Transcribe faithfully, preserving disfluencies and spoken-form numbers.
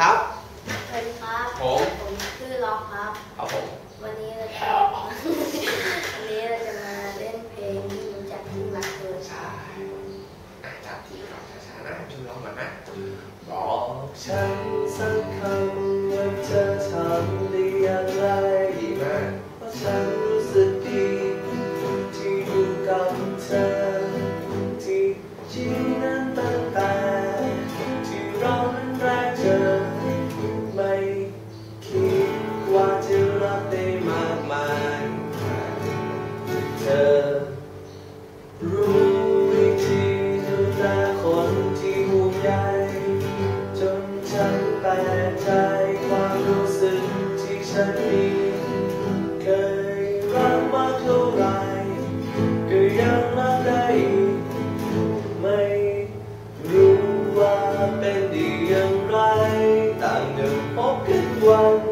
ครับสวัสดีครับผมผมชื่อล็อกครับครับผมวันนี้เราจะวันนี้เราจะมาเล่นเพลงที่รู้จักที่รักเธอใช่จับที่ร้องช้าๆนะช่วยร้องก่อนนะบอกฉันสักคำว่าเธอทำได้อย่างไรเพราะฉันรู้สึกดีที่อยู่กับเธอที่ชีนั้นตั้งแต่ที่เรานั้นแรกเจอไม่คิดว่าจะรักได้มากมายเธอรู้วิธีดูแลคนที่ห่วงใยจนฉันแปลกใจความรู้สึกที่ฉันมีเคยรักมากเท่าไรก็ยังรักได้ไม่รู้ว่าเป็นดีอย่างไรต่างเดิมพบกันวัน